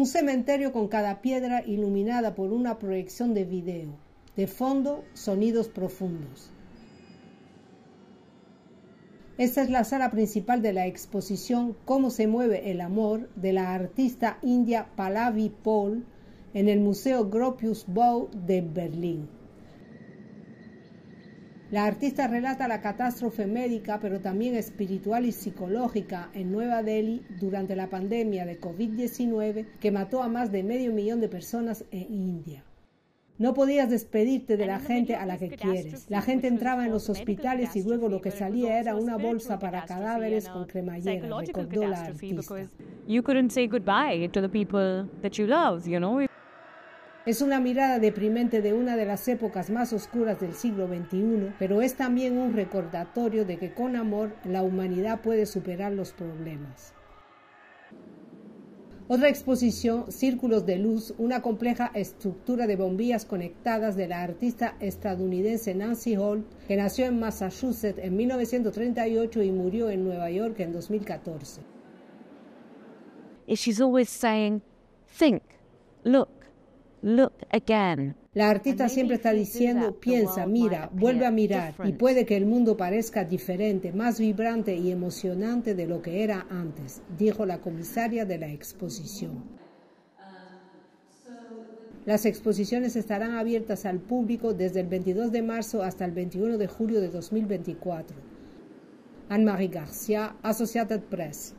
Un cementerio con cada piedra iluminada por una proyección de video. De fondo, sonidos profundos. Esta es la sala principal de la exposición Cómo se mueve el amor de la artista india Pallavi Paul en el Museo Gropius Bau de Berlín. La artista relata la catástrofe médica, pero también espiritual y psicológica en Nueva Delhi durante la pandemia de COVID-19 que mató a más de 500.000 de personas en India. No podías despedirte de la gente a la que quieres. La gente entraba en los hospitales y luego lo que salía era una bolsa para cadáveres con cremallera, recordó la artista. Es una mirada deprimente de una de las épocas más oscuras del siglo XXI, pero es también un recordatorio de que con amor la humanidad puede superar los problemas. Otra exposición, Círculos de Luz, una compleja estructura de bombillas conectadas de la artista estadounidense Nancy Holt, que nació en Massachusetts en 1938 y murió en Nueva York en 2014. She's always saying, think, look, look again. La artista siempre está diciendo, piensa, mira, vuelve a mirar, y puede que el mundo parezca diferente, más vibrante y emocionante de lo que era antes, dijo la comisaria de la exposición. Las exposiciones estarán abiertas al público desde el 22 de marzo hasta el 21 de julio de 2024. Anne-Marie Garcia, Associated Press.